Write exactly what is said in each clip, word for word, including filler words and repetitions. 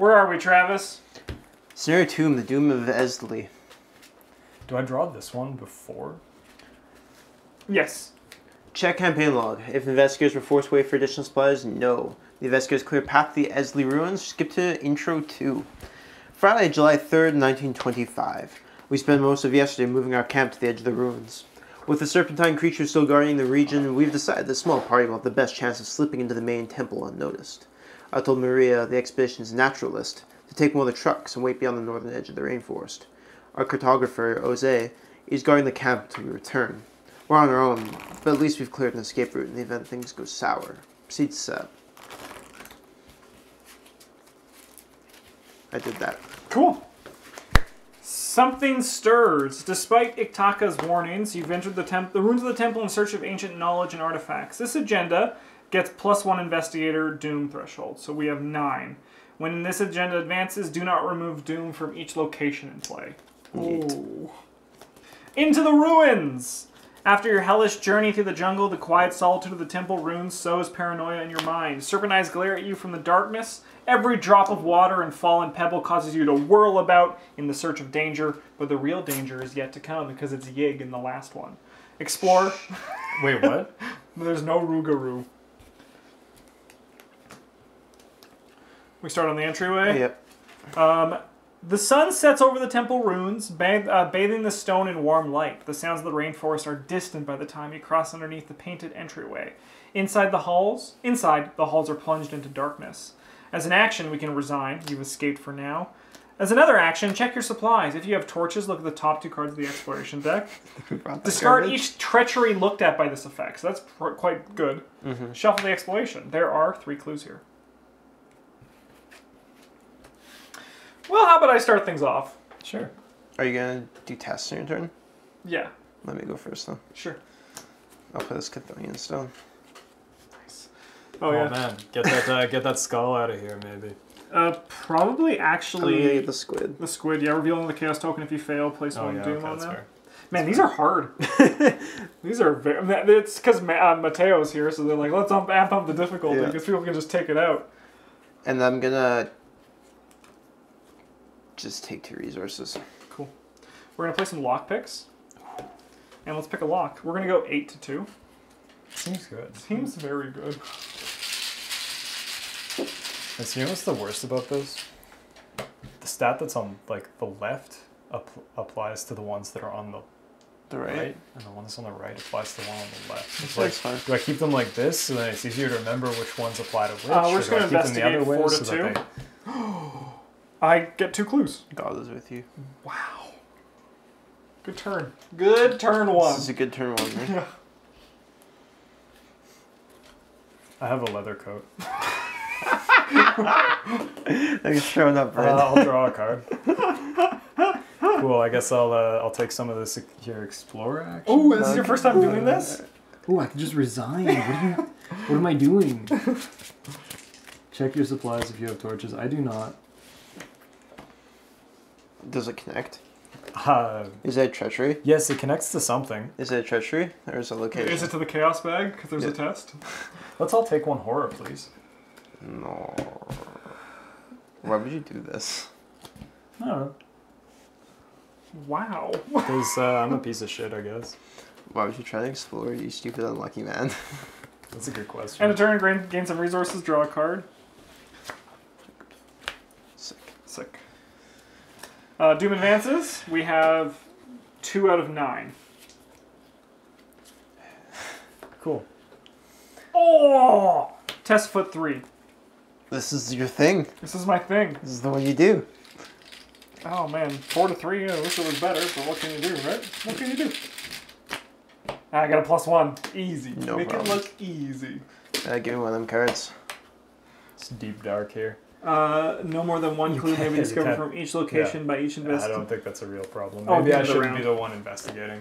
Where are we, Travis? Scenario Tomb, the Doom of Eztli. Do I draw this one before? Yes. Check campaign log. If investigators were forced to wait for additional supplies, no. The investigators clear path to the Eztli ruins. Skip to intro two. Friday, July third, nineteen twenty-five. We spent most of yesterday moving our camp to the edge of the ruins. With the serpentine creatures still guarding the region, we've decided the small party will have the best chance of slipping into the main temple unnoticed. I told Maria, the expedition's naturalist, to take one of the trucks and wait beyond the northern edge of the rainforest. Our cartographer, Jose, is guarding the camp until we return. We're on our own, but at least we've cleared an escape route in the event things go sour. Proceed to set. I did that. Cool. Something stirs. Despite Iktaka's warnings, you've entered the, temp the ruins of the temple in search of ancient knowledge and artifacts. This agenda gets plus one investigator doom threshold, so we have nine. When this agenda advances, do not remove doom from each location in play. Ooh. Into the ruins! After your hellish journey through the jungle, the quiet solitude of the temple ruins sows paranoia in your mind. Serpent eyes glare at you from the darkness. Every drop of water and fallen pebble causes you to whirl about in the search of danger, but the real danger is yet to come because it's Yig in the last one. Explore. Wait, what? There's no Rougarou. We start on the entryway? Yep. Um, the sun sets over the temple ruins, bath uh, bathing the stone in warm light. The sounds of the rainforest are distant by the time you cross underneath the painted entryway. Inside the halls, inside, the halls are plunged into darkness. As an action, we can resign. You've escaped for now. As another action, check your supplies. If you have torches, look at the top two cards of the exploration deck. Discard garbage. Each treachery looked at by this effect. So that's pr quite good. Mm-hmm. Shuffle the exploration. There are three clues here. Well, how about I start things off? Sure. Are you going to do tests in your turn? Yeah. Let me go first, though. Sure. I'll play this Cthonian stone. Nice. Oh, oh yeah. Man. Get that, uh, get that skull out of here, maybe. Uh, probably, actually... I'm gonna get the squid. The squid, yeah. Reveal the chaos token if you fail. Place oh, one yeah, doom okay, on that. Fair. Man, these are hard. These are very... It's because uh, Mateo's here, so they're like, let's amp up the difficulty, because yeah. people can just take it out. And I'm going to... just take two resources. Cool. We're gonna play some lock picks, and let's pick a lock. We're gonna go eight to two. Seems good. Seems very good. And so you know what's the worst about this? The stat that's on like the left up applies to the ones that are on the, the right. right, and the one that's on the right applies to the one on the left. It's like, fine. Do I keep them like this so then it's easier to remember which ones apply to which? Uh, we're just gonna investigate them the other four way to so two. That they... I get two clues. God is with you. Wow. Good turn. Good turn one. This is a good turn one, right? Yeah. I have a leather coat. Thanks for showing up, Brent. Uh, I'll draw a card. Cool, I guess I'll uh, I'll take some of this here explorer action. Oh, this is your first time doing this? Oh, I can just resign. What, you, what am I doing? Check your supplies if you have torches. I do not. Does it connect? Uh, is that treachery? Yes, it connects to something. Is it a treachery? Or is it location? Is it to the chaos bag? Because there's yeah. a test. Let's all take one horror, please. No. Why would you do this? No. Wow. Because uh, I'm a piece of shit, I guess. Why would you try to explore, you stupid unlucky man? That's a good question. And a turn, gain some resources, draw a card. Sick. Sick. Uh, Doom advances. We have two out of nine. Cool. Oh! Test foot three. This is your thing. This is my thing. This is the one you do. Oh man, four to three. I wish it was better, but what can you do, right? What can you do? I got a plus one. Easy. No Make problem. It look easy. Uh, give me one of them cards. It's deep dark here. Uh, no more than one clue may be discovered from each location yeah. by each investigator. I don't think that's a real problem. Maybe oh, I shouldn't round. be the one investigating.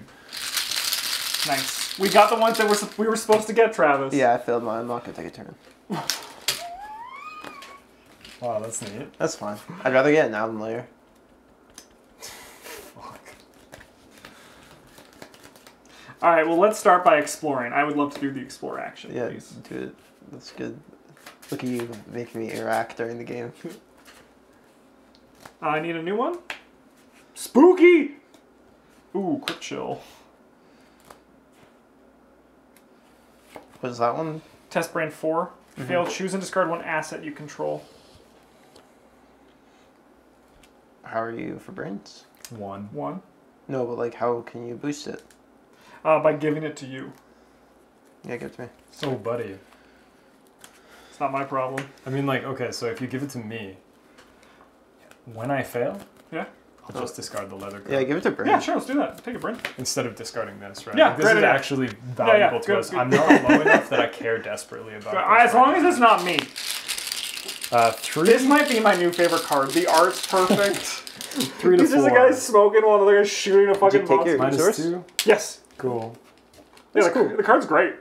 Nice. We got the ones that we're, we were supposed to get, Travis. Yeah, I failed mine. I'm not going to take a turn. Wow, that's neat. That's fine. I'd rather get an album layer. Fuck. Alright, well, let's start by exploring. I would love to do the explore action, yeah, please. Yeah, do it. That's good. Look at you making me Iraq during the game. Uh, I need a new one. Spooky! Ooh, quick chill. What is that one? Test brand four. Mm-hmm. Fail, choose and discard one asset you control. How are you for brains? One. One. No, but like, how can you boost it? Uh, by giving it to you. Yeah, give it to me. So, buddy. It's not my problem. I mean, like, okay, so if you give it to me, when I fail, yeah, I'll oh. just discard the leather card. Yeah, give it to Brent. Yeah, sure, let's do that. Take a Brent. Instead of discarding this, right? Yeah, like, this right, is right. actually valuable yeah, yeah. to good, us. Good. I'm not low enough that I care desperately about it. As long as it's not me. Uh, three. This might be my new favorite card. The art's perfect. three to He's four. Just a guy smoking while another guy's shooting a fucking monster. Minus two? Yes. Cool. Yeah, the, cool. The card's great.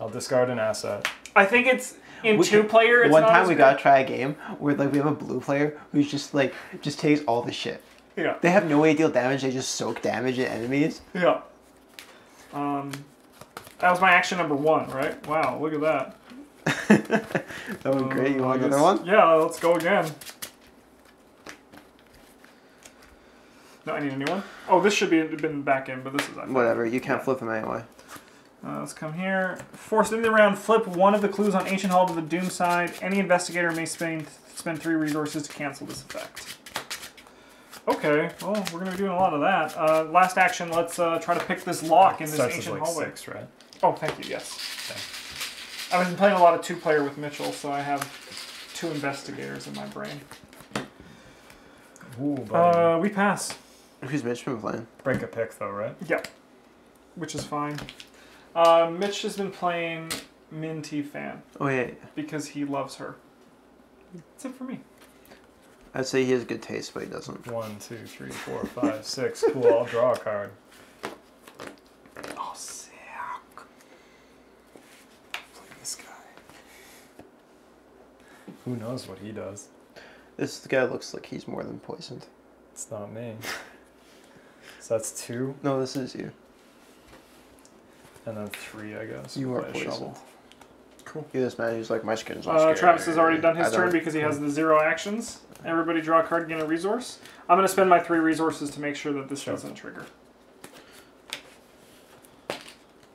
I'll discard an asset. I think it's... In two-player, it's One time we gotta try a game where like we have a blue player who's just like just takes all the shit. Yeah. They have no way to deal damage. They just soak damage at enemies. Yeah. Um, that was my action number one, right? Wow, look at that. That was um, great. You want another one? Yeah, let's go again. No, I need a new one. Oh, this should be been back in, but this is actually whatever. You can't flip them anyway. Uh, let's come here. Force into the round. Flip one of the clues on Ancient Hall to the Doom side. Any investigator may spend spend three resources to cancel this effect. Okay. Well, we're going to be doing a lot of that. Uh, last action. Let's uh, try to pick this lock in this Ancient like Hallway. Six, right? Oh, thank you. Yes. Okay. I've been playing a lot of two-player with Mitchell, so I have two investigators in my brain. Ooh, buddy. Uh, we pass. Who's Mitch been playing? Break a pick, though, right? Yep. Yeah. Which is fine. Uh, Mitch has been playing Minty Fan. Oh, yeah, yeah. Because he loves her. That's it for me. I'd say he has good taste, but he doesn't. One, two, three, four, five, six. Cool, I'll draw a card. Oh, sick. Play this guy. Who knows what he does? This guy looks like he's more than poisoned. It's not me. So that's two? No, this is you. And then three, I guess. You are poisoned. Cool. You're this man who's like, my skin's all uh, Travis has already done his turn because he has the zero actions. Everybody draw a card, gain a resource. I'm going to spend my three resources to make sure that this sure. doesn't trigger.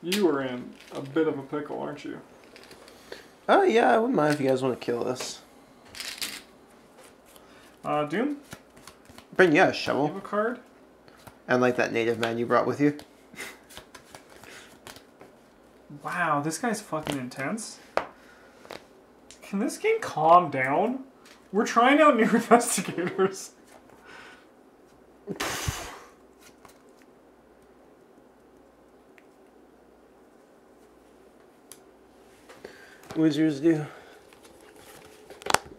You are in a bit of a pickle, aren't you? Oh, uh, yeah, I wouldn't mind if you guys want to kill this. Uh, Doom? Bring, yeah, a shovel. You have a card. And like that native man you brought with you. Wow, this guy's fucking intense. Can this game calm down? We're trying out new investigators. What's yours do?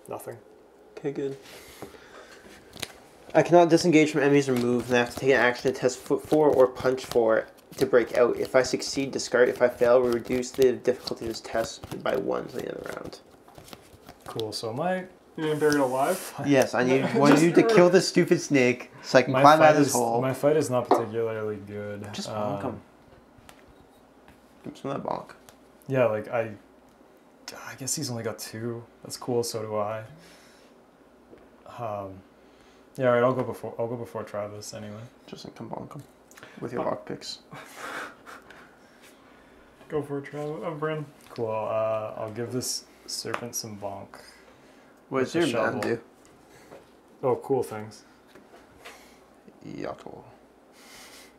Nothing. Okay, good. I cannot disengage from enemies or move, and I have to take an action to test foot four or punch four. To break out. If I succeed, discard. If I fail, we reduce the difficulty of this test by one to the end of the round. Cool, so am I being buried alive? Yes, I need one of you to kill the stupid snake so I can my climb out of this is, hole. My fight is not particularly good. Just bonk um, him. Give him some of that bonk. Yeah, like, I... I guess he's only got two. That's cool, so do I. Um, yeah, alright, I'll go before I'll go before Travis, anyway. Just like, come bonk him. With your lock picks. Go for it, Travis. Oh, Bryn. Cool. Uh, I'll give this serpent some bonk. What's your man do? Oh, cool things. Yotl.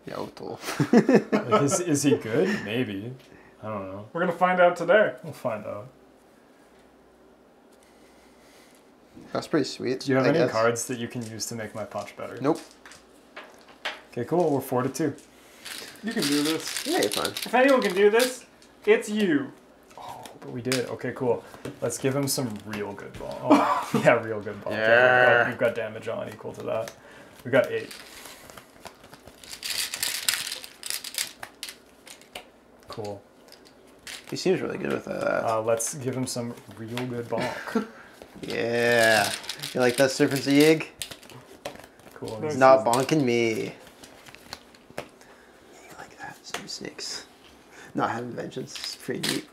Yotl. Like, is, is he good? Maybe. I don't know. We're going to find out today. We'll find out. That's pretty sweet. Do you have I any guess. cards that you can use to make my punch better? Nope. Okay, cool. We're four to two. You can do this. Yeah, you're fine. If anyone can do this, it's you. Oh, but we did. Okay, cool. Let's give him some real good ball. Oh, yeah, real good ball. Yeah. Okay, we've got damage on equal to that. We've got eight. Cool. He seems really good with that. Uh, let's give him some real good ball. Yeah. You like that, Surface Yig? Cool. He's not bonking me. Snakes. Not having vengeance is pretty neat.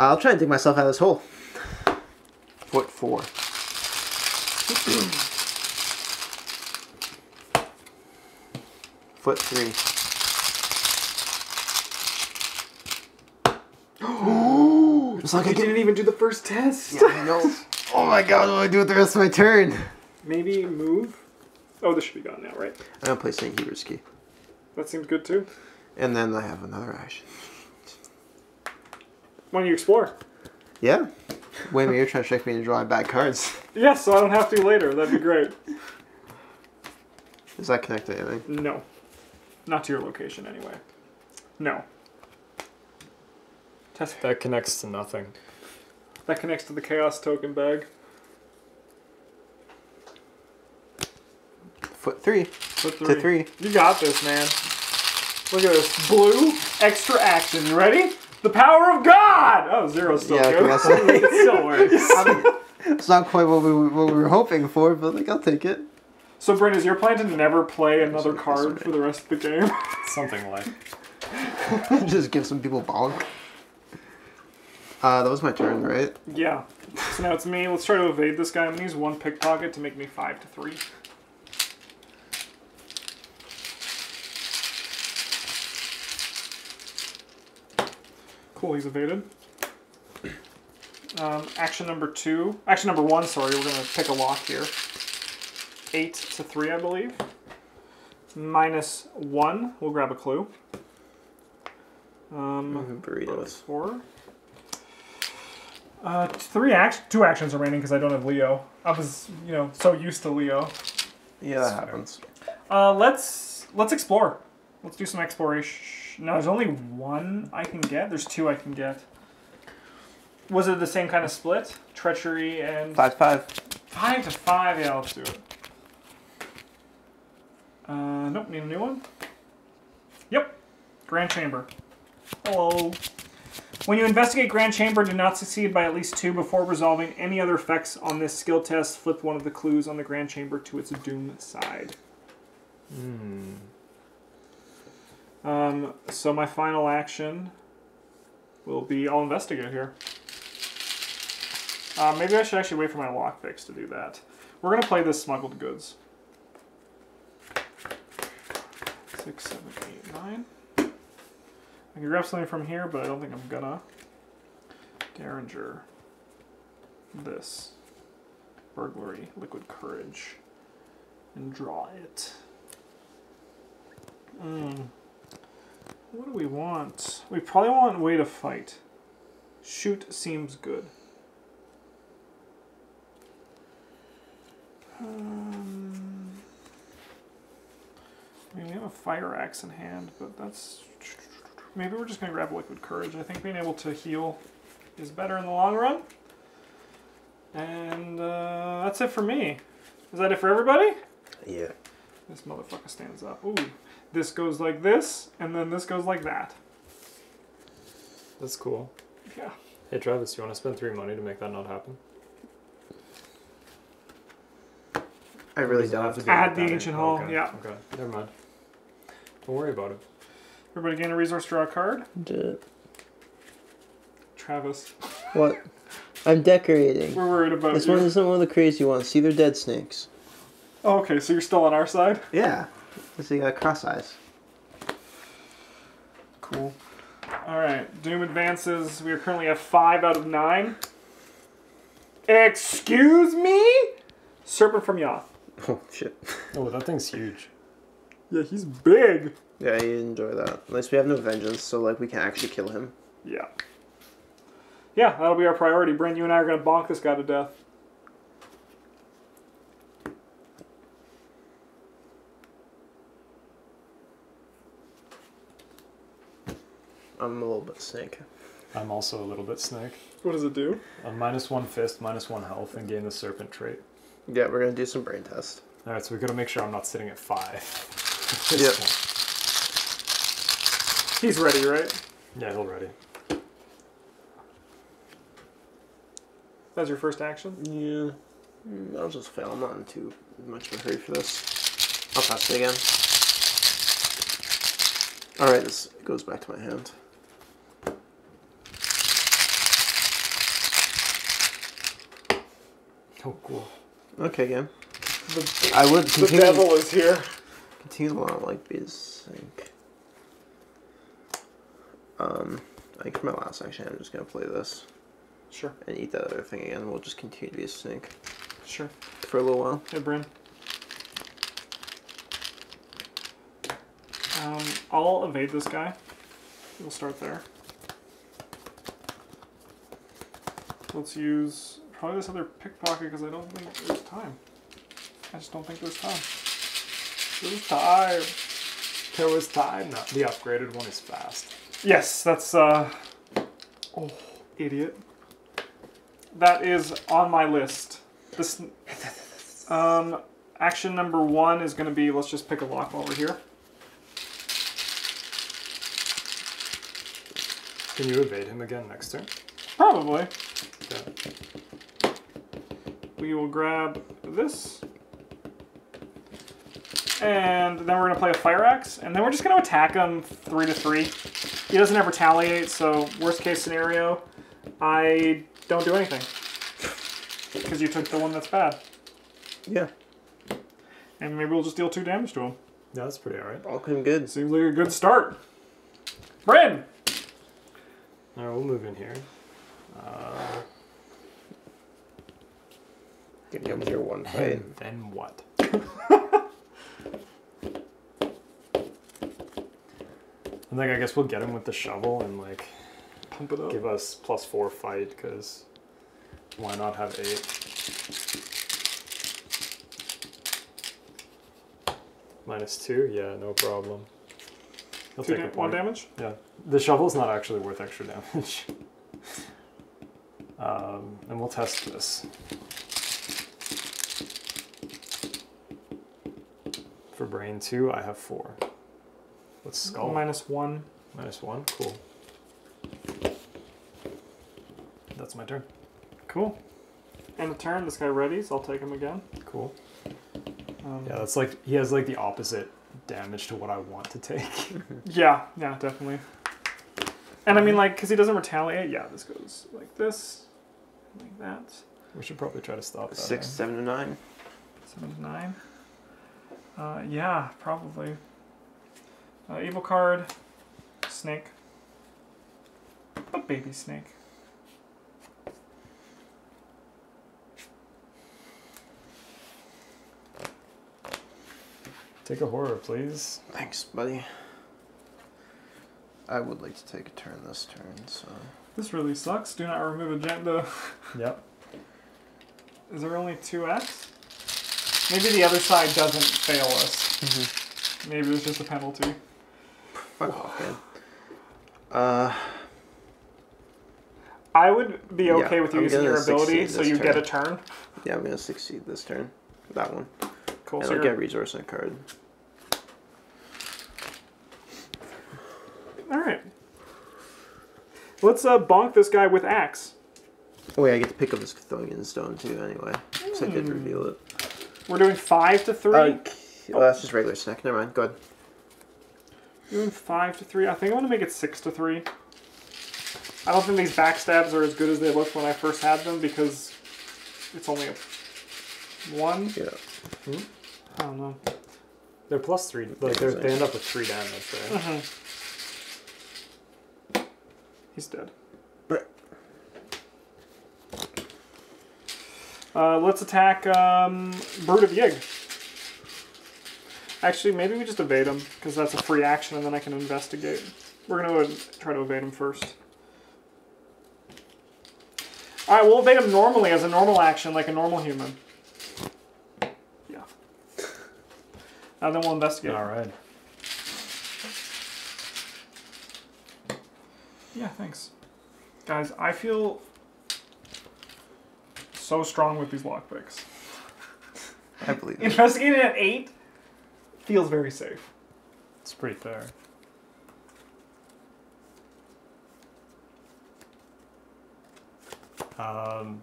I'll try and dig myself out of this hole. Foot four. Foot three. Ooh, it's like I didn't even do the first test. Yeah, I know. Oh my god, what do I do with the rest of my turn? Maybe move. Oh, this should be gone now, right? I'm going to play Saint Heber's Key. That seems good too. And then I have another action. Why don't you explore? Yeah. Wait a minute, you're trying to trick me to draw bad cards. Yeah, so I don't have to later. That'd be great. Does that connect to anything? No. Not to your location, anyway. No. Test. That connects to nothing. That connects to the Chaos Token bag. Foot three. Foot three. To three. You got this, man. Look at this. Blue, extra action. You ready? The power of God! Oh, zero's still yeah, good. It still works. I mean, it's not quite what we, what we were hoping for, but like, I'll take it. So, Bryn, is your plan to never play another card for the rest of the game? Something like. Just give some people bonk. Uh, that was my turn, right? Yeah. So now it's me. Let's try to evade this guy. I'm going to use one pickpocket to make me five to three. Cool, he's evaded. Um, action number two. Action number one, sorry. We're going to pick a lock here. Eight to three, I believe. Minus one. We'll grab a clue. Um, burritos. Four. Uh, three act two actions remaining because I don't have Leo. I was, you know, so used to Leo. Yeah, that so, happens. Uh, let's let's explore. Let's do some exploration. No, there's only one I can get. There's two I can get. Was it the same kind of split? Treachery and... Five, five. Five to five. Yeah, let's do it. Uh, nope, need a new one. Yep. Grand Chamber. Hello. When you investigate Grand Chamber, do not succeed by at least two before resolving any other effects on this skill test. Flip one of the clues on the Grand Chamber to its doom side. Hmm... Um, so my final action will be, I'll investigate here. Uh, maybe I should actually wait for my lock picks to do that. We're going to play this Smuggled Goods. Six, seven, eight, nine. I can grab something from here, but I don't think I'm gonna. Derringer. This. Burglary. Liquid Courage. And draw it. Mm. What do we want? We probably want way to fight. Shoot seems good. Um, I mean, we have a fire axe in hand, but that's... Maybe we're just going to grab Liquid Courage. I think being able to heal is better in the long run. And uh, that's it for me. Is that it for everybody? Yeah. This motherfucker stands up. Ooh. This goes like this, and then this goes like that. That's cool. Yeah. Hey, Travis, you want to spend three money to make that not happen? I really don't have to do that. Add the ancient hall, yeah. Okay, never mind. Don't worry about it. Everybody gain a resource, draw a card? Duh. Travis. What? I'm decorating. We're worried about this you. This one isn't one of the crazy ones. See, they're dead snakes. Oh, okay, so you're still on our side? Yeah. Let's see, uh, cross eyes. Cool. Alright, Doom advances. We are currently at five out of nine. Excuse me? Serpent from Yoth. Oh, shit. Oh, that thing's huge. Yeah, he's big. Yeah, you enjoy that. At least we have no vengeance, so, like, we can actually kill him. Yeah. Yeah, that'll be our priority. Bryn, you and I are going to bonk this guy to death. I'm a little bit snake. I'm also a little bit snake. What does it do? A minus one fist, minus one health, and gain the serpent trait. Yeah, we're going to do some brain test. All right, so we've got to make sure I'm not sitting at five. Yep. Point. He's ready, right? Yeah, he'll ready. That's your first action? Yeah. I'll just fail. I'm not in too much of a hurry for this. I'll pass it again. All right, this goes back to my hand. Oh, cool. Okay, yeah. The, I would continue, the devil is here. Continue along like this. Like, um, I think for my last action, I'm just gonna play this. Sure. And eat that other thing again. We'll just continue to be a snake. Sure. For a little while. Hey, Bryn. Um, I'll evade this guy. We'll start there. Let's use probably this other pickpocket because I don't think there's time. I just don't think there's time. There's time. There was time. No, the upgraded one is fast. Yes, that's, uh... oh, idiot. That is on my list. This, um, action number one is going to be, let's just pick a lock while we're here. Can you evade him again next turn? Probably. Okay. We will grab this. And then we're going to play a Fire Axe. And then we're just going to attack him three to three. He doesn't have retaliate, so worst case scenario, I don't do anything. Because you took the one that's bad. Yeah. And maybe we'll just deal two damage to him. Yeah, that's pretty alright. All came good. Seems like a good start. Bryn! Alright, we'll move in here. Uh... Get him with your one fight. And then what? And like, I guess we'll get him with the shovel and like... Pump it up. Give us plus four fight, because... Why not have eight? Minus two? Yeah, no problem. He'll take a point. One damage? Yeah. The shovel's not actually worth extra damage. um, and we'll test this. For brain two, I have four. Let's skull. Minus one. Minus one? Cool. That's my turn. Cool. End of turn, this guy readies, I'll take him again. Cool. Um, yeah, that's like, he has like the opposite damage to what I want to take. Yeah, yeah, definitely. And I mean like, because he doesn't retaliate, yeah, this goes like this, like that. We should probably try to stop that. Six, eh? Seven to nine. Seven to nine. Uh, yeah, probably. Uh, evil card, snake. A baby snake. Take a horror, please. Thanks, buddy. I would like to take a turn this turn, so... This really sucks. Do not remove agenda. Yep. Is there only two acts? Maybe the other side doesn't fail us. Mm-hmm. Maybe it's just a penalty. Fuck off, man. Uh... I would be okay yeah, with you I'm using your ability, so you turn. Get a turn. Yeah, I'm gonna succeed this turn. That one. Cool, and so I'll get resource and a card. Alright. Let's uh, bonk this guy with axe. Oh wait, I get to pick up this Chthonian stone too anyway. Because mm. I did reveal it. We're doing five to three? Uh, oh, that's just regular snack. Never mind. Go ahead. Doing five to three. I think I want to make it six to three. I don't think these backstabs are as good as they looked when I first had them because it's only a one. Yeah. Mm-hmm. I don't know. They're plus three. Like they're, they end up with three damage, right? Mm-hmm. He's dead. Uh, let's attack um, Brood of Yig. Actually, maybe we just evade him because that's a free action, and then I can investigate. We're gonna go try to evade him first. All right, we'll evade him normally as a normal action, like a normal human. And then we'll investigate. All right. Yeah, thanks. Guys, I feel so strong with these lockpicks. I believe it. Investigating at eight feels very safe. It's pretty fair. Um,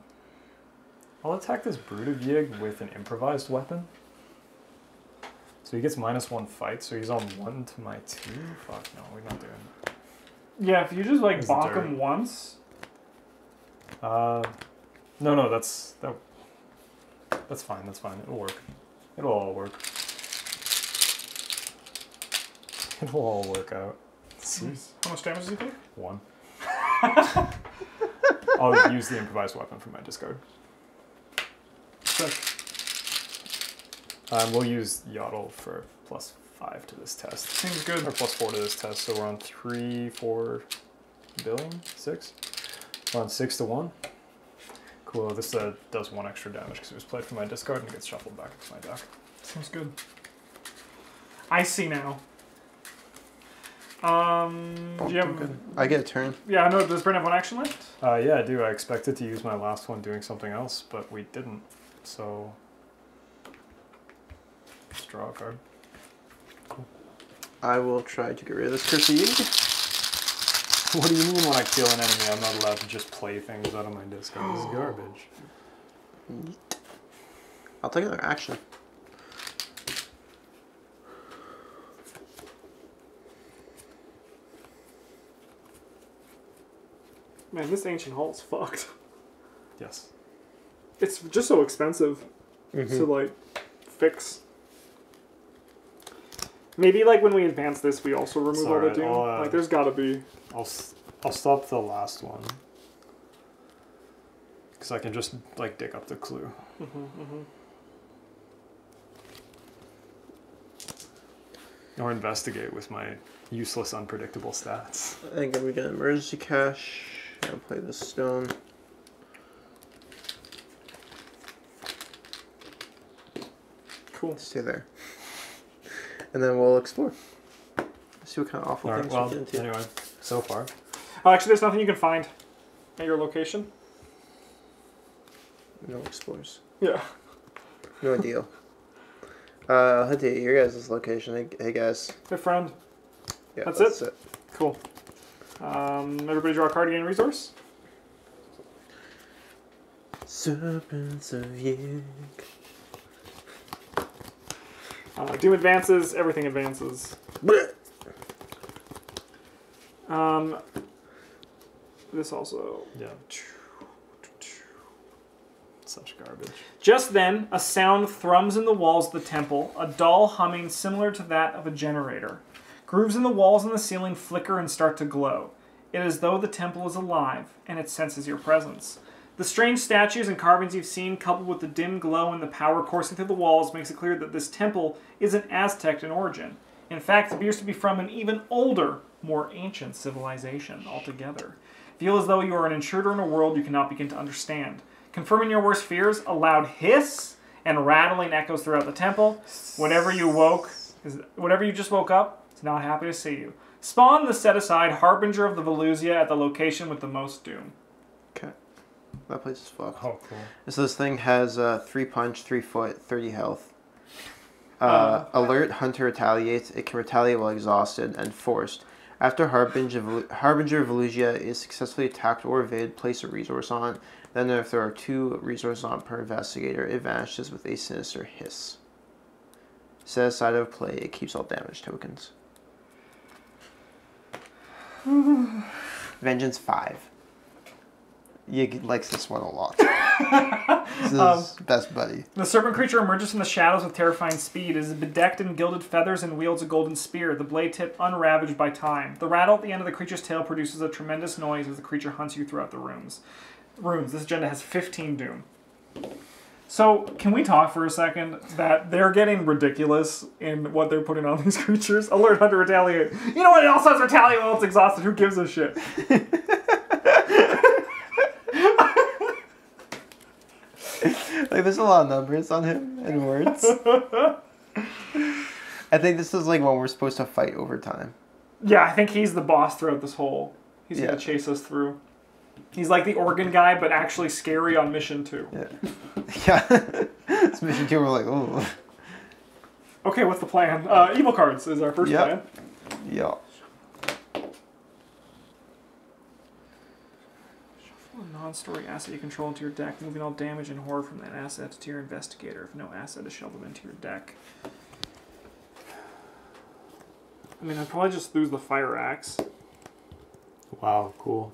I'll attack this Brood of Yig with an improvised weapon. So he gets minus one fight, so he's on one to my two? Fuck, no, we're not doing that. Yeah, if you just, like, bonk him once. Uh, no, no, that's... That, That's fine, that's fine. It'll work. It'll all work. It'll all work out. Jeez. How much damage does he do? One. I'll use the improvised weapon from my discard. So, um, we'll use Yaddle for plus five to this test. Seems good. Or plus four to this test, so we're on three, four, billing, six. We're on six to one. Cool, this uh, does one extra damage because it was played from my discard and it gets shuffled back into my deck. Seems good. I see now. Um, do you have, I get a turn. Yeah, I know. Does Brent have one action left? Uh, yeah, I do. I expected to use my last one doing something else, but we didn't. So, let's draw a card. Cool. I will try to get rid of this curse of Yig. What do you mean when I kill an enemy, I'm not allowed to just play things out of my discard? This is garbage. Neat. I'll take another action. Man, this ancient hall's fucked. Yes. It's just so expensive mm-hmm. to, like, fix. Maybe, like, when we advance this, we also remove it's all right. the doom. Uh, like, there's gotta be... I'll, I'll stop the last one. Because I can just, like, dig up the clue. Mm-hmm, mm-hmm. Or investigate with my useless, unpredictable stats. I think we got emergency cache. I'll play this stone. Cool. Stay there. And then we'll explore. See what kind of awful All things right, well, we get into. Anyway, so far. Oh, actually, there's nothing you can find at your location. No explores. Yeah. No deal. Uh, I'll head to your guys' location. Hey, hey guys. Hey, friend. Yeah, that's, that's it? it. Cool. Um, everybody draw a card again, resource. Serpents of Yig. Uh, Doom advances, everything advances. Blech. Um, this also. Yeah. Such garbage. Just then, a sound thrums in the walls of the temple, a dull humming similar to that of a generator. Grooves in the walls and the ceiling flicker and start to glow. It is as though the temple is alive, and it senses your presence. The strange statues and carvings you've seen, coupled with the dim glow and the power coursing through the walls, makes it clear that this temple isn't Aztec in origin. In fact, it appears to be from an even older, more ancient civilization altogether. Feel as though you are an intruder in a world you cannot begin to understand. Confirming your worst fears, a loud hiss and rattling echoes throughout the temple. Whenever you woke, whenever you just woke up, it's not happy to see you. Spawn the set-aside Harbinger of the Velusia at the location with the most doom. Okay. That place is fucked. Oh, cool. So this thing has uh, three punch, three foot, thirty health. Uh, um, alert, hunter retaliates. It can retaliate while exhausted and forced. After Harbinger of Velusia is successfully attacked or evaded, place a resource on it. Then if there are two resources on per investigator, it vanishes with a sinister hiss. Set aside of play, it keeps all damage tokens. Vengeance five. Yig likes this one a lot. This is um, his best buddy. The serpent creature emerges from the shadows with terrifying speed. It is bedecked in gilded feathers and wields a golden spear, the blade tip unravaged by time. The rattle at the end of the creature's tail produces a tremendous noise as the creature hunts you throughout the rooms. Rooms. This agenda has fifteen doom. So, can we talk for a second that they're getting ridiculous in what they're putting on these creatures? Alert, hunter, retaliate. You know what? It also has retaliate while it's exhausted. Who gives a shit? Like, there's a lot of numbers on him and words. I think this is, like, when we're supposed to fight over time. Yeah, I think he's the boss throughout this whole. He's yeah. going to chase us through. He's like the organ guy, but actually scary on mission two. Yeah. Yeah. It's mission two, we're like, oh. Okay, what's the plan? Uh, evil cards is our first yep. plan. Yeah. Shuffle a non-story asset you control into your deck, moving all damage and horror from that asset to your investigator. If no asset is shuffled into your deck. I mean, I'd probably just lose the fire axe. Wow, cool.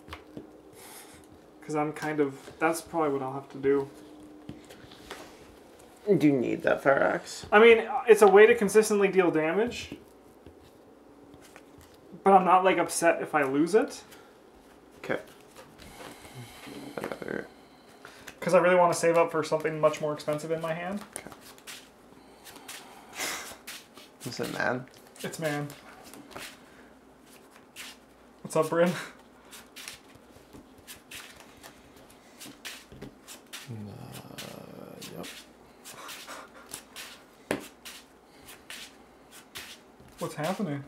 Because I'm kind of... That's probably what I'll have to do. Do you need that fire axe? I mean, it's a way to consistently deal damage. But I'm not, like, upset if I lose it. Okay. Another. Because I really want to save up for something much more expensive in my hand. Okay. Is it man? It's man. What's up, Bryn? Uh, yep. What's happening?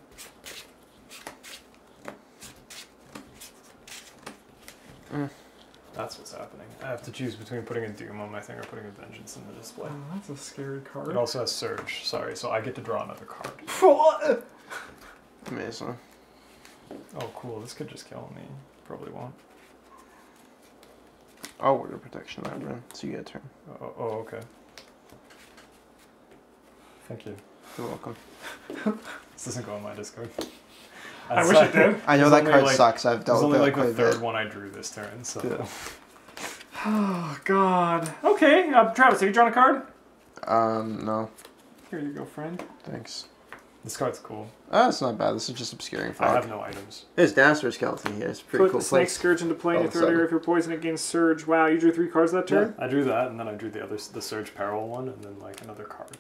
Mm. That's what's happening. I have to choose between putting a Doom on my thing or putting a Vengeance in the display. Oh, that's a scary card. It also has Surge, sorry, so I get to draw another card. Amazing. Oh, cool. This could just kill me. Probably won't. I'll order protection that run, so you get a turn. Oh, oh, okay. Thank you. You're welcome. This doesn't go on my Discord. I, I wish it did. I know that card like, sucks. I've dealt with it. It was only like the third bit. one I drew this turn, so. Yeah. Oh, God. Okay, uh, Travis, have you drawn a card? Um, no. Here you go, friend. Thanks. This card's cool. Oh, it's not bad. This is just obscuring fog. I have no items. There's Dinosaur Skeleton here. It's pretty Put cool. Put Snake Scourge into play and you throw it if you're poisoned, it gains Surge. Wow, you drew three cards that turn? Yeah. I drew that, and then I drew the other, the Surge Peril one, and then like another card.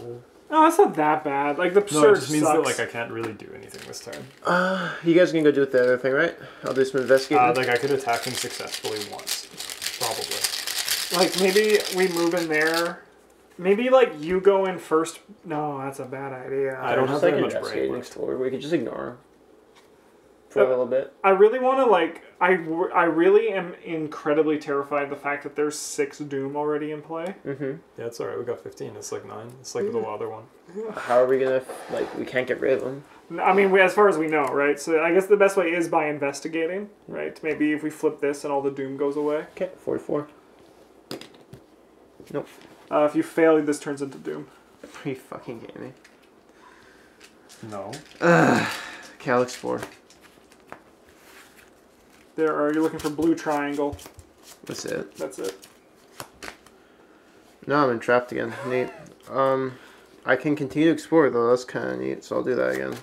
Oh. No, that's not that bad. Like the no, surge it just means sucks. that like I can't really do anything this turn. Uh, you guys can go do it the other thing, right? I'll do some investigating. Uh, like I could attack him successfully once, probably. Like maybe we move in there. Maybe like you go in first. No, that's a bad idea. I don't have that much brain. We could just ignore him for uh, a little bit. I really want to like. I I really am incredibly terrified of the fact that there's six Doom already in play. Mm-hmm. Yeah, it's all right. We got fifteen. It's like nine. It's like yeah. the wilder one. How are we gonna like? We can't get rid of them. I mean, we, as far as we know, right? So I guess the best way is by investigating, right? Maybe if we flip this and all the Doom goes away. Okay, forty-four. Nope. Uh, if you fail, this turns into Doom. Are you fucking kidding me? No. Ugh. Okay, I'll explore. There are, you're looking for blue triangle. That's it. That's it. No, I'm entrapped again. Neat. Um, I can continue to explore though, that's kind of neat, so I'll do that again.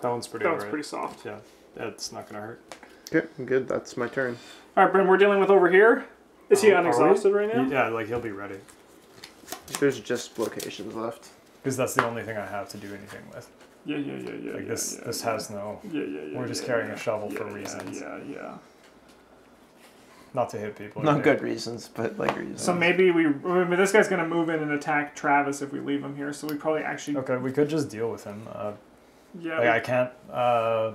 That one's pretty That one's right. pretty soft. Yeah, that's not going to hurt. Okay, good, that's my turn. Alright, Bryn, we're dealing with over here. Is um, he unexhausted right now? Yeah, like he'll be ready. There's just locations left. Because that's the only thing I have to do anything with. Yeah, yeah, yeah, yeah. Like yeah, this, yeah, this yeah. has no. Yeah, yeah, yeah. We're just yeah, carrying yeah, a shovel yeah, for yeah, reasons. Yeah, yeah. Not to hit people. Not good reasons, but like reasons. So maybe we. I mean, this guy's gonna move in and attack Travis if we leave him here. So we probably actually. Okay, we could just deal with him. Uh, yeah. Like we... I can't. Uh,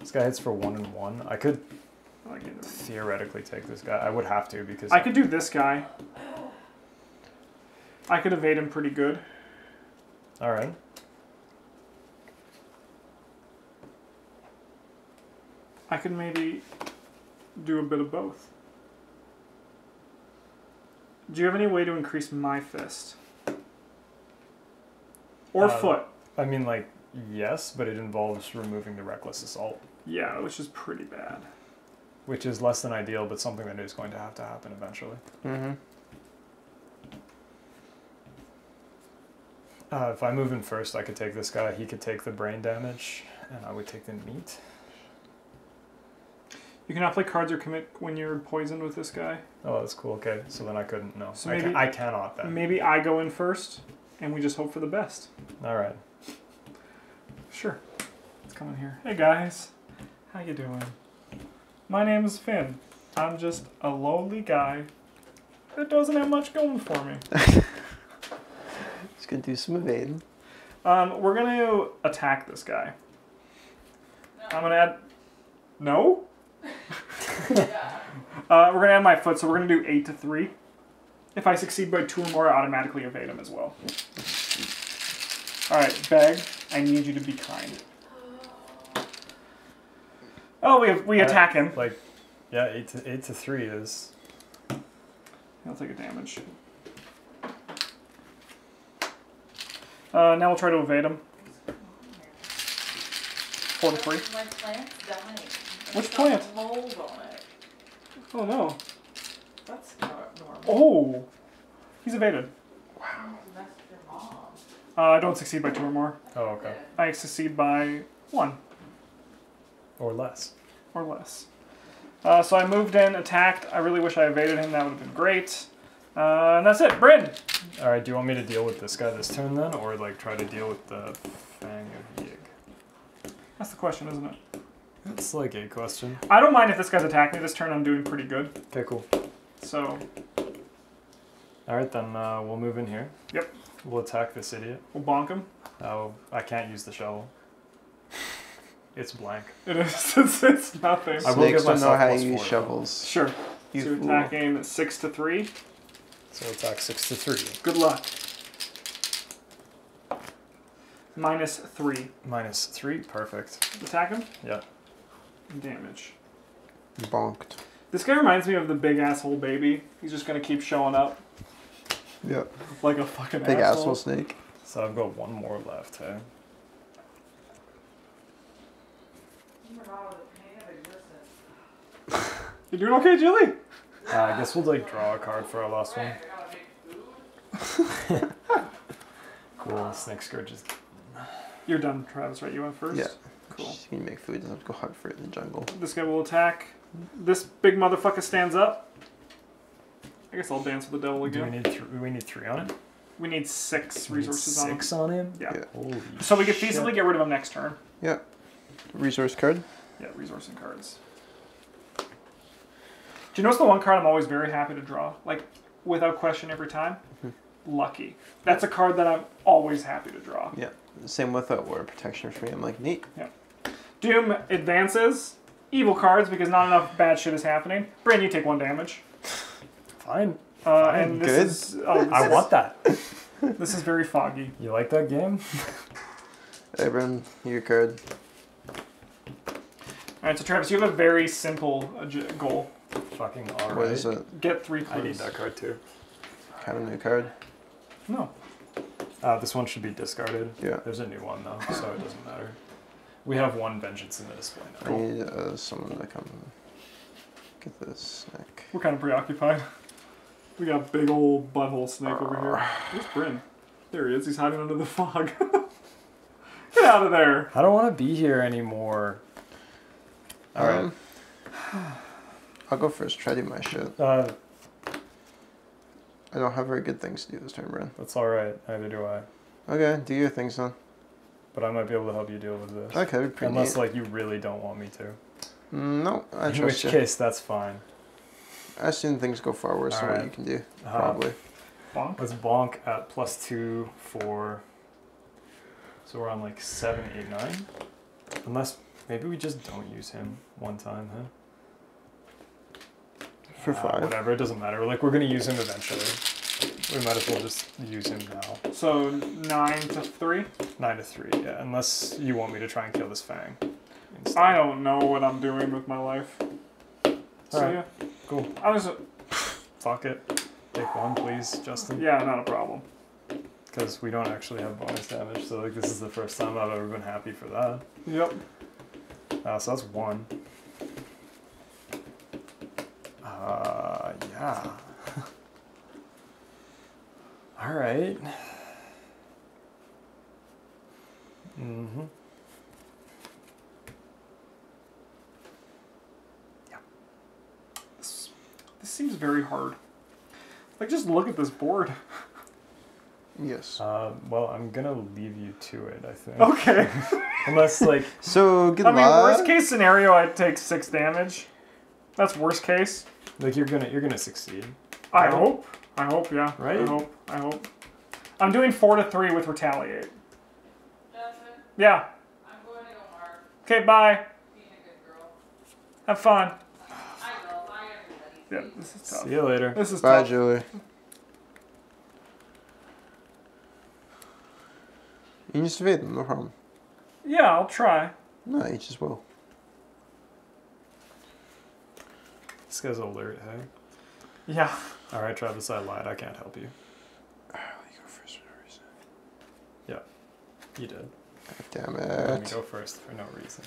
this guy hits for one and one. I could. I theoretically take this guy. I would have to because. I could do this guy. I could evade him pretty good. Alright. I could maybe do a bit of both. Do you have any way to increase my fist? Or uh, foot? I mean, like, yes, but it involves removing the reckless assault. Yeah, which is pretty bad. Which is less than ideal, but something that is going to have to happen eventually. Mm-hmm. Uh, if I move in first, I could take this guy. He could take the brain damage, and I would take the meat. You cannot play cards or commit when you're poisoned with this guy. Oh, that's cool. Okay, so then I couldn't. No, so I, maybe, can, I cannot then. Maybe I go in first, and we just hope for the best. All right. Sure. Let's come in here. Hey, guys. How you doing? My name is Finn. I'm just a lowly guy that doesn't have much going for me. Gonna do some evading. Um, we're gonna attack this guy. No. I'm gonna add. No. Yeah. uh, we're gonna add my foot, so we're gonna do eight to three. If I succeed by two or more, I automatically evade him as well. All right, Beg. I need you to be kind. Oh, we have, we uh, attack him. Like, yeah, eight to eight to three is. He'll take a damage. Uh, now we'll try to evade him. forty-three. When plants die, which plant? Mold on it. Oh no. That's not normal. Oh, he's evaded. Wow. That's your mom. Uh, I don't succeed by two or more. Oh, okay. I succeed by one. Or less. Or less. Uh, so I moved in, attacked. I really wish I evaded him. That would have been great. Uh, and that's it. Bryn! Alright, do you want me to deal with this guy this turn then? Or like try to deal with the Fang of Yig? That's the question, isn't it? That's like a question. I don't mind if this guy's attacking me this turn. I'm doing pretty good. Okay, cool. So... Alright, then uh, we'll move in here. Yep. We'll attack this idiot. We'll bonk him. Oh, I can't use the shovel. It's blank. It is. It's, it's nothing. Snakes I will give myself know how you use shovels. Sure. You, so you're attacking ooh. six to three. So attack six to three. Good luck. Minus three. Minus three. Perfect. Attack him. Yeah. Damage. Bonked. This guy reminds me of the big asshole baby. He's just gonna keep showing up. Yeah. Like a fucking big asshole. asshole snake. So I've got one more left. Hey. You doing okay, Julie? Uh, I guess we'll like draw a card for our last one. Cool. Snake Scourge is. You're done, Travis. Right? You went first. Yeah. Cool. You can make food. Doesn't have to go hunt for it in the jungle. This guy will attack. This big motherfucker stands up. I guess I'll dance with the devil again. Do we need th we need three on it. We need six we resources need six on him. Six on him. Yeah. yeah. Holy so we could feasibly shit. get rid of him next turn. Yeah. Resource card? Yeah, resource and cards. Do you notice the one card I'm always very happy to draw? Like, without question every time? Mm-hmm. Lucky. That's a card that I'm always happy to draw. Yeah. Same with that word protection for me. I'm like, neat. Yeah. Doom advances. Evil cards because not enough bad shit is happening. Bryn, you take one damage. Fine. Uh, Fine. And this Good. Is, oh, this I is, want that. This is very foggy. You like that game? Hey, Bryn, your card. Alright, so Travis, you have a very simple goal. Fucking alright. What is it? Get three clues. I need that card too. Have a new card? No. Uh, this one should be discarded. Yeah. There's a new one though, so it doesn't matter. We have one vengeance in the display now. I need uh, someone to come get this snake. We're kind of preoccupied. We got a big old butthole snake uh, over here. Where's Bryn? There he is. He's hiding under the fog. Get out of there. I don't want to be here anymore. All um, right, I'll go first. Try to do my shit. Uh, I don't have very good things to do this time, Bryn. That's all right. Neither do I. Okay, do your things then. But I might be able to help you deal with this. Okay, pretty unless neat. like you really don't want me to. No, I in trust which you. case that's fine. I assume things go far worse than right. what you can do. Uh, probably. Bonk. Let's bonk at plus two for. So we're on like seven, eight, nine, unless. Maybe we just don't use him one time, huh? For five. Uh, whatever, it doesn't matter. Like, we're going to use him eventually. We might as well just use him now. So, nine to three? Nine to three, yeah. Unless you want me to try and kill this Fang. Instead. I don't know what I'm doing with my life. All so, right. yeah. Cool. I was... Fuck it. Take one, please, Justin. Yeah, not a problem. Because we don't actually have bonus damage, so, like, this is the first time I've ever been happy for that. Yep. Uh, so that's one. Uh, yeah. All right. Mm-hmm. Yeah. This, this seems very hard. Like, just look at this board. Yes. Uh, well, I'm gonna leave you to it, I think. Okay. Unless, like... So, good luck. I mean, luck. worst case scenario, I'd take six damage. That's worst case. Like, you're gonna, you're gonna succeed. I right? hope. I hope, yeah. Right? I hope. I hope. I'm doing four to three with Retaliate. That's it? Yeah. I'm going to go hard. Okay, bye. Being a good girl. Have fun. I know. Bye, everybody. Yeah, this is tough. See you later. This is bye, tough. Bye, Julie. You can just evade them, no problem. Yeah, I'll try. No, you just will. This guy's alert, hey? Yeah. Alright, Travis, I lied. I can't help you. Oh, you go first for no reason. Yeah, you did. Damn it. I'm gonna go first for no reason.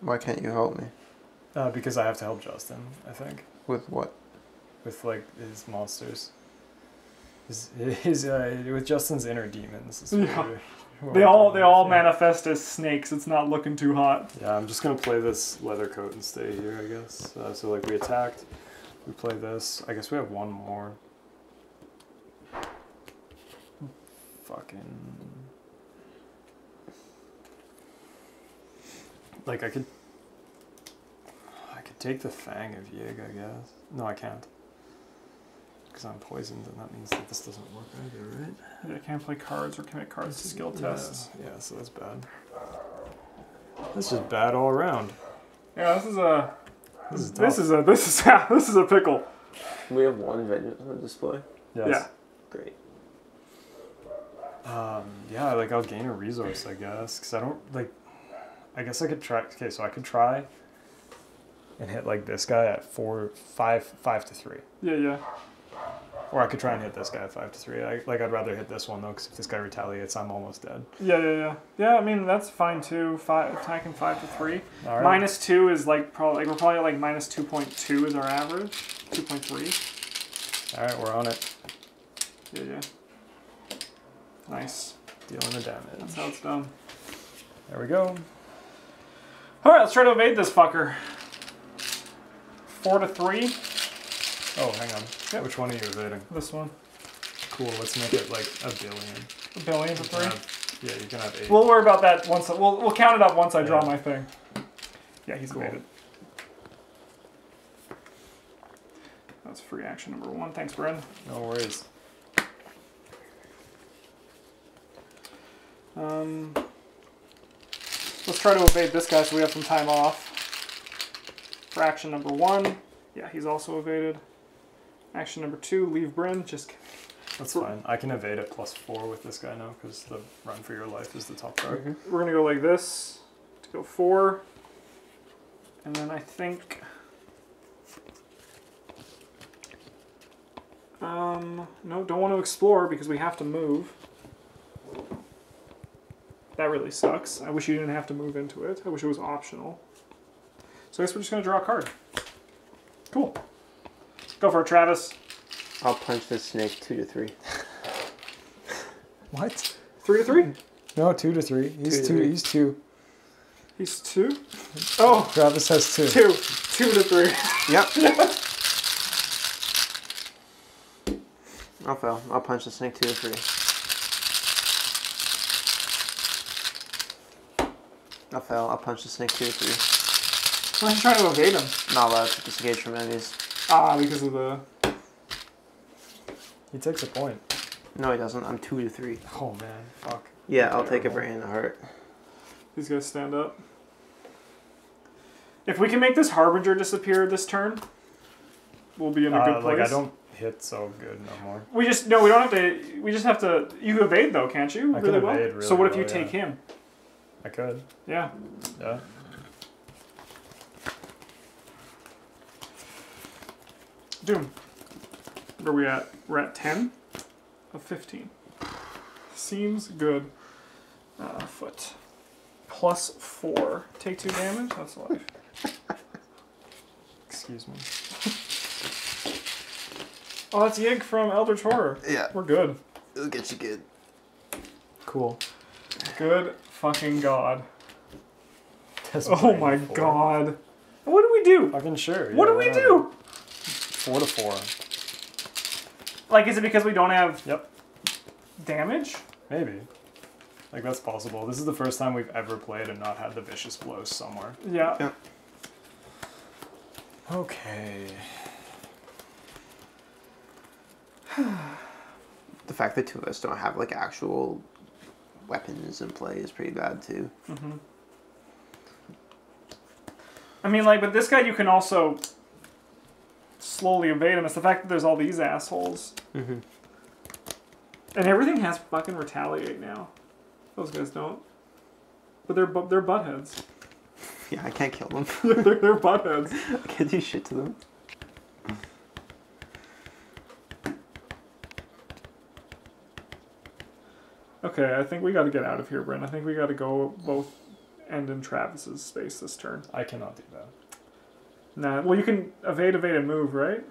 Why can't you help me? Uh, because I have to help Justin, I think. With what? With, like, his monsters. His, his uh, with Justin's inner demons. Is yeah. weird. They all they all manifest as snakes. It's not looking too hot. Yeah, I'm just gonna play this leather coat and stay here, I guess. Uh, so like we attacked, we play this. I guess we have one more. Fucking. Like I could. I could take the fang of Yig, I guess. No, I can't. Because I'm poisoned, and that means that this doesn't work either, right? Yeah, I can't play cards or commit cards to skill tests. Yeah, yeah, so that's bad. This is bad all around. Yeah, this is a. This is, this is a. This is a. This is a pickle. We have one vengeance on display. Yes. Yeah. Great. Um. Yeah. Like I'll gain a resource, I guess, because I don't like. I guess I could try. Okay, so I could try. And hit like this guy at four, five, five to three. Yeah. Yeah. Or I could try and hit this guy at five to three. I, like, I'd rather hit this one, though, because if this guy retaliates, I'm almost dead. Yeah, yeah, yeah. Yeah, I mean, that's fine, too. Five, attacking five to three. All right. Minus two is, like, probably, like, we're probably at, like, minus two point two is our average. two point three. All right, we're on it. Yeah, yeah. Nice. Dealing the damage. That's how it's done. There we go. All right, let's try to evade this fucker. Four to three. Oh, hang on. Yeah, which one are you evading? This one. Cool, let's make it like a billion. A billion for three? Have, yeah, you can have eight. We'll worry about that once, we'll, we'll count it up once I yeah. draw my thing. Yeah, he's cool. evaded. That's free action number one. Thanks, Brad. No worries. Um, let's try to evade this guy so we have some time off. For action number one. Yeah, he's also evaded. Action number two, leave Bryn. Just kidding. That's fine. I can evade at plus four with this guy now because the run for your life is the top card. Mm-hmm. We're gonna go like this to go four, and then I think um no, don't want to explore because we have to move. That really sucks. I wish you didn't have to move into it. I wish it was optional. So I guess we're just gonna draw a card. Cool. Go for it, Travis. I'll punch this snake two to three. What? Three to three? No, two to three. He's two. two three. He's two. He's two? Oh. Travis has two. Two. Two to three. Yep. I'll fail. I'll punch the snake two to three. I'll fail. I'll punch the snake two to three. Why are you trying to evade him? Not allowed to disengage from enemies. Ah, because of the... He takes a point. No, he doesn't. I'm two to three. Oh, man. Fuck. Yeah, That's I'll terrible. take it for in the heart. These guys stand up. If we can make this Harbinger disappear this turn, we'll be in a uh, good place. Like, I don't hit so good no more. We just... No, we don't have to... We just have to... You evade, though, can't you? I really can evade well? really So what well, if you yeah. take him? I could. Yeah. Yeah. Doom. Where are we at? We're at ten of fifteen. Seems good. Uh, foot. Plus four. Take two damage? That's life. Excuse me. Oh, that's Yig from Eldritch Horror. Yeah. We're good. It'll get you good. Cool. Good fucking god. Oh my four. god. What do we do? Fucking sure. What yeah, do we whatever. do? Four to four. Like, is it because we don't have yep. damage? Maybe. Like, that's possible. This is the first time we've ever played and not had the vicious blows somewhere. Yeah. yeah. Okay. The fact that two of us don't have, like, actual weapons in play is pretty bad, too. Mm-hmm. I mean, like, but this guy you can also... slowly invade him. It's the fact that there's all these assholes. Mm-hmm. And everything has fucking retaliate now. Those guys don't. But they're, bu they're buttheads. Yeah, I can't kill them. they're, they're buttheads. I can't do shit to them. Okay, I think we got to get out of here, Bryn. I think we got to go both end in Travis's space this turn. I cannot do that. Nah, well, you can evade, evade, and move, right?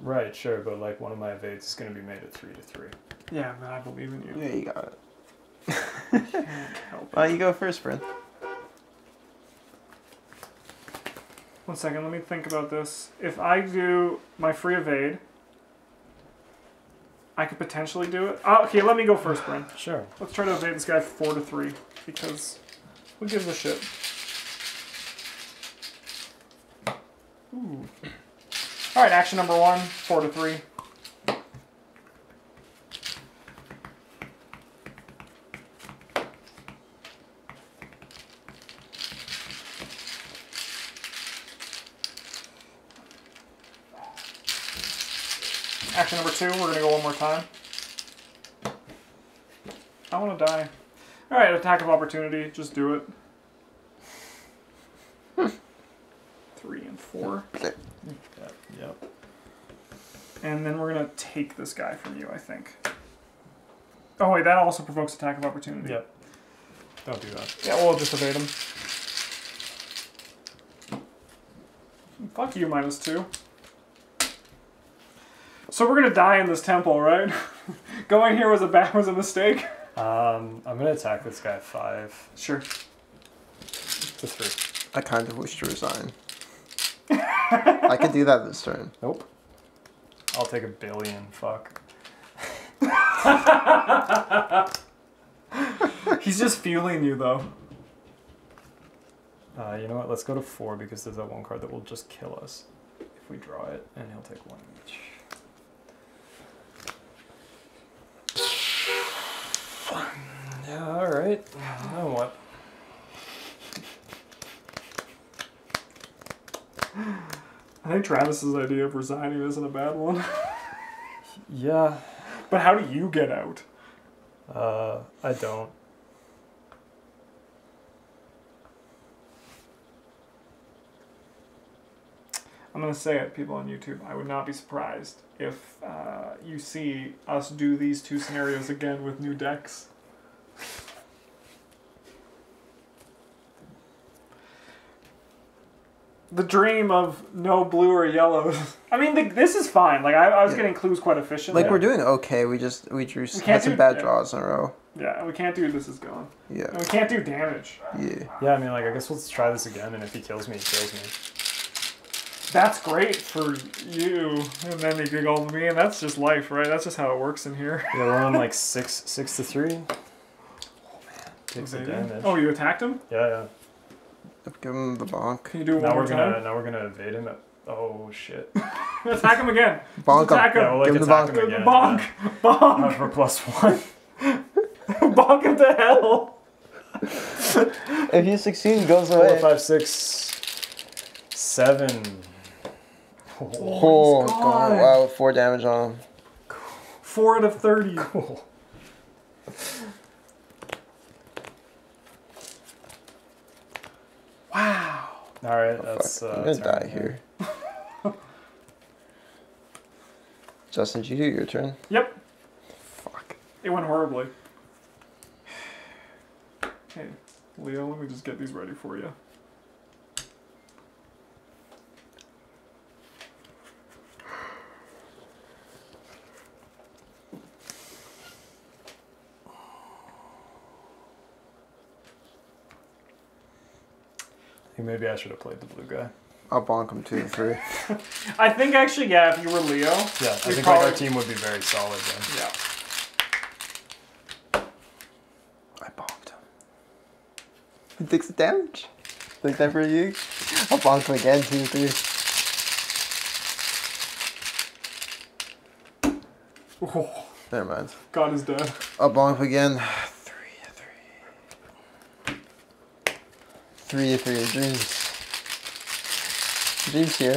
Right, sure, but like one of my evades is going to be made at three to three. Yeah, man, I believe in you. Yeah, you got it. Can't help well, it. You go first, Bryn. One second, let me think about this. If I do my free evade, I could potentially do it. Oh, okay, let me go first, Bryn. Sure. Let's try to evade this guy four to three because who gives a shit? Ooh. All right, action number one, four to three. Action number two, we're going to go one more time. I want to die. All right, attack of opportunity, just do it. Three and four. Yep. Yep. And then we're going to take this guy from you, I think. Oh, wait, that also provokes attack of opportunity. Yep. Don't do that. Yeah, we'll just evade him. Fuck you, minus two. So we're gonna die in this temple, right? Going here was a bad was a mistake. Um, I'm gonna attack this guy at five. Sure. To three. I kind of wish to resign. I could do that this turn. Nope. I'll take a billion. Fuck. He's just fueling you, though. Uh, you know what? Let's go to four because there's that one card that will just kill us if we draw it, and he'll take one each. Yeah, all right. Now what? I think Travis's idea of resigning isn't a bad one. Yeah. But how do you get out? Uh, I don't. I'm going to say it, people on YouTube, I would not be surprised if uh, you see us do these two scenarios again with new decks. The dream of no blue or yellow. I mean, the, this is fine. Like I, I was yeah. getting clues quite efficiently. Like yeah. we're doing okay. We just we drew we had some do, bad yeah. draws in a row. Yeah, and we can't do this is gone. Yeah, and we can't do damage. Yeah. Yeah, I mean, like I guess we'll try this again, and if he kills me, he kills me. That's great for you, and then he giggled me, and that's just life, right? That's just how it works in here. Yeah, we're on like six, six to three. Oh man, takes okay. the damage. Oh, you attacked him? Yeah, yeah. Give him the bonk. Can you do it now one we're more gonna, time? Now we're going to evade him. At, oh, shit. Attack him again. Bonk him. Attack him. Yeah, we'll, like, give him the bonk. Him again. Bonk. Yeah. Bonk. Uh, for plus one. Bonk him to hell. If you succeed, he goes away. Four, five, six, seven. Oh, oh God. Wow, four damage on him. Cool. Four out of thirty. Cool. Wow. All right, oh, that's. Uh, I'm gonna die here. Justin, did you do your turn? Yep. Fuck. It went horribly. Hey, Leo, let me just get these ready for you. Maybe I should have played the blue guy. I'll bonk him two and three. I think actually, yeah, if you were Leo. Yeah, I think probably... like our team would be very solid then. Yeah. I bonked him. He takes the damage. Like that for you? I'll bonk him again, two and three. Oh. Never mind. God is dead. I'll bonk him again. Three for your dreams. Dreams here.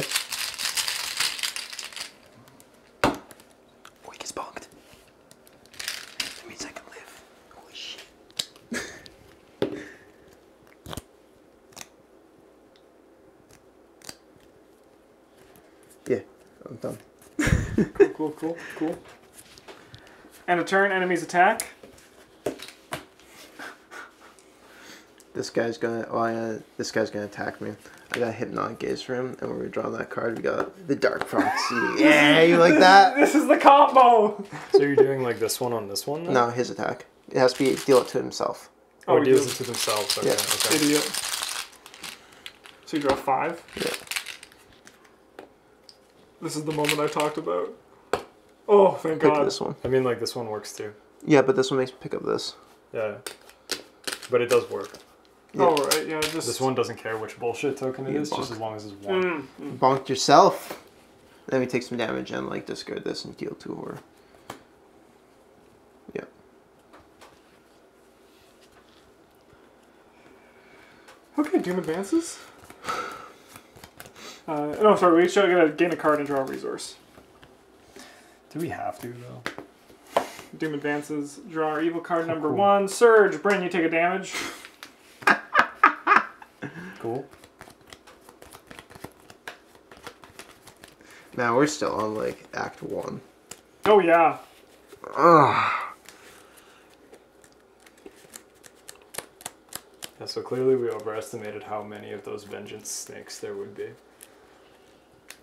Wig is bonked. That means I can live. Holy shit. Yeah, I'm done. Cool, cool, cool, cool. And a turn, enemies attack. This guy's gonna, oh, I gotta, this guy's gonna attack me. I got Hypnotic Gaze for him, and when we draw that card, we got the Dark Prophecy. Yeah, you like that? This is the combo! So you're doing like this one on this one then? No, his attack. It has to be, deal it to himself. Oh, oh he deals do. it to himself, okay. Yeah. Okay. Idiot. So you draw five? Yeah. This is the moment I talked about. Oh, thank pick God. This one. I mean, like, this one works too. Yeah, but this one makes me pick up this. Yeah. But it does work. Yeah. Oh, right, yeah. Just... This one doesn't care which bullshit token it yeah, is, bonk. just as long as it's one. Mm, mm. Bonked yourself. Then we take some damage and, like, discard this and deal two horror. Yeah. Okay, Doom advances. uh, no, sorry, we each gotta gain a card and draw a resource. Do we have to, though? Doom advances. Draw our evil card number cool. one. Surge. Bryn, you take a damage. Cool. Now we're still on, like, act one. Oh, yeah. Ugh. Yeah, so clearly we overestimated how many of those vengeance snakes there would be.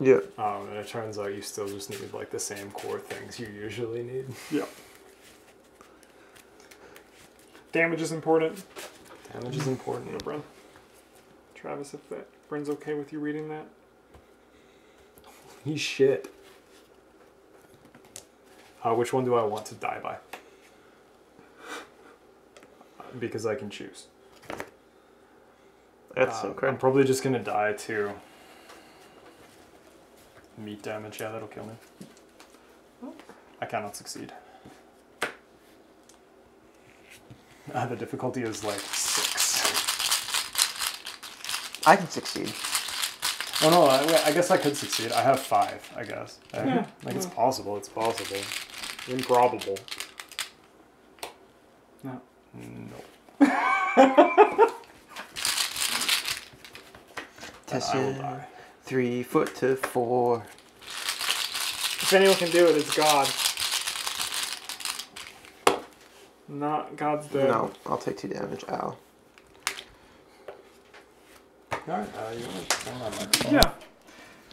Yeah. Um, and it turns out you still just need like the same core things you usually need. Yeah. Damage is important. Damage is important, yeah, Bryn. Travis, if that Bryn's okay with you reading that. Holy shit. Uh, which one do I want to die by? Because I can choose. That's uh, okay. I'm probably just gonna die to. Meat damage, yeah, that'll kill me. Oh. I cannot succeed. Uh, the difficulty is like six. I can succeed. Oh no, I, I guess I could succeed. I have five, I guess. I, yeah. Like yeah. It's possible, it's possible. Improbable. No. No. Test your... Three foot to four. If anyone can do it, it's God. Not God's dead. No, I'll take two damage. Ow. Alright, uh, you want to turn on my phone? Yeah.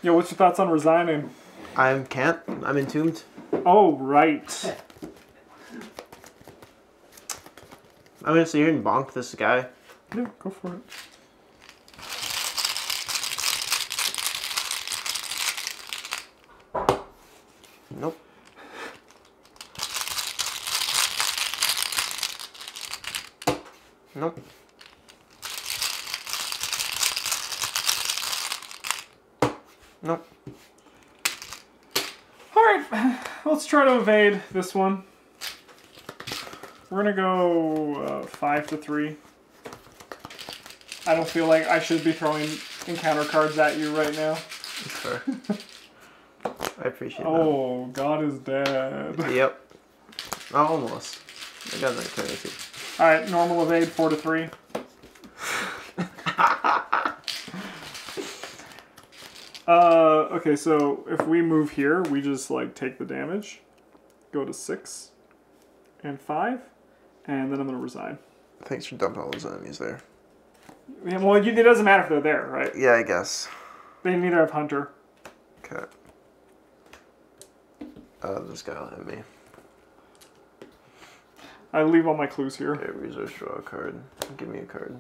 Yo, what's your thoughts on resigning? I can't. I'm entombed. Oh, right. I'm going to sit here and bonk this guy. Yeah, go for it. Nope. Nope. Nope. Alright, let's try to evade this one. We're gonna go uh, five to three. I don't feel like I should be throwing encounter cards at you right now. Sure. I appreciate oh, that. Oh, God is dead. Yep. Almost. I got that crazy. Alright, normal evade, four to three. uh, okay, so if we move here, we just like take the damage, go to six and five, and then I'm going to resign. Thanks for dumping all those enemies there. Yeah, well, it doesn't matter if they're there, right? Yeah, I guess. They neither have Hunter. Okay. Uh, this guy will hit me. I leave all my clues here. Okay, resource, draw a card. Give me a card.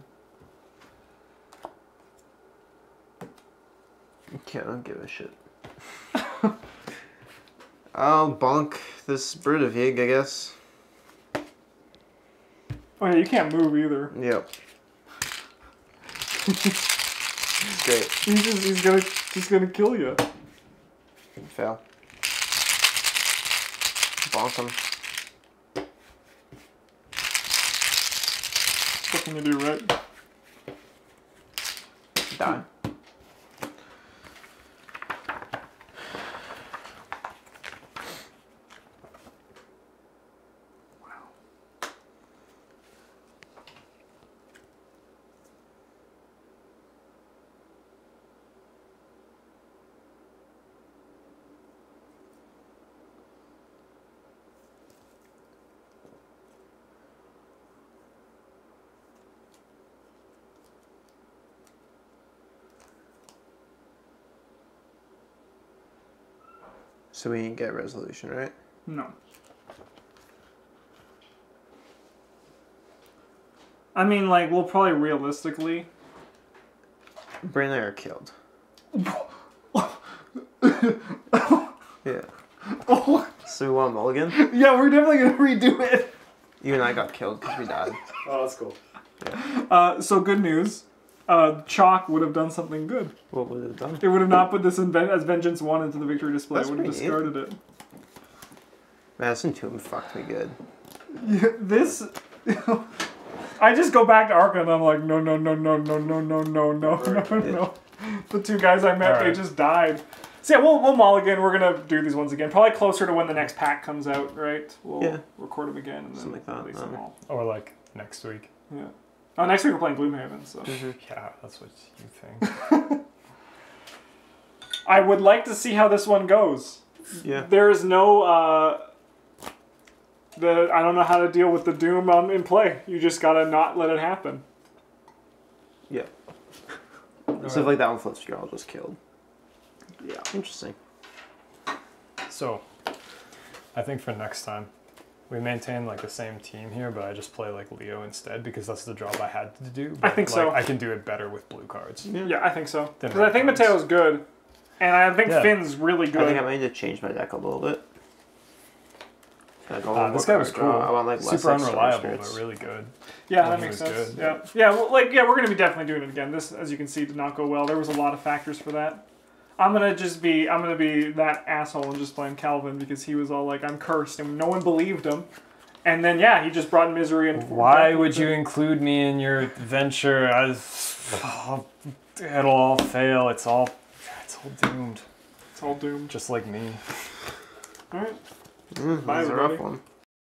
Okay, I don't give a shit. I'll bonk this bird of Yig, I guess. Oh yeah, you can't move either. Yep. It's great. He's just, he's gonna, he's gonna kill you. Fail. Bonk him. What can you do, right? Die. Wow. So we didn't get resolution, right? No. I mean, like, we'll probably realistically... Brandon and I are killed. Yeah. Oh. So we want mulligan? Yeah, we're definitely going to redo it. You and I got killed because we died. Oh, that's cool. Yeah. Uh, so good news. Uh, Chalk would have done something good. What would it have done? It would have not put this in ven as Vengeance one into the victory display. That's it would have discarded neat. it. Madison Tomb fucked me good. Yeah, this... I just go back to Arkham and I'm like, no, no, no, no, no, no, no, no, no, no, no. The two guys I met, right. they just died. So yeah, we'll, we'll mulligan. We're going to do these ones again. Probably closer to when the next pack comes out, right? We'll yeah. record them again and Something then like release that. them all. Or like next week. Yeah. Oh, next week we're playing Gloomhaven, so. Yeah, that's what you think. I would like to see how this one goes. Yeah. There is no... Uh, the, I don't know how to deal with the doom um, in play. You just gotta not let it happen. Yeah. Stuff right. like that one flips, you're all just killed. Yeah. Interesting. So, I think for next time, we maintain like the same team here, but I just play like Leo instead because that's the job I had to do. But, I think like, so. I can do it better with blue cards. Yeah, yeah I think so. Because I think cards. Mateo's good, and I think yeah. Finn's really good. I think I might need to change my deck a little bit. Like, oh, uh, this guy was cool. I want, like, Super unreliable, but really good. Yeah, that makes sense. Good. Yeah, yeah. Well, like, yeah, we're gonna be definitely doing it again. This, as you can see, did not go well. There was a lot of factors for that. I'm gonna just be, I'm gonna be that asshole and just blame Calvin because he was all like, "I'm cursed," and no one believed him. And then yeah, he just brought misery and. Why would you include me in your venture? As oh, it'll all fail. It's all, it's all doomed. It's all doomed. Just like me. All right. Mm, Bye, that's a rough one.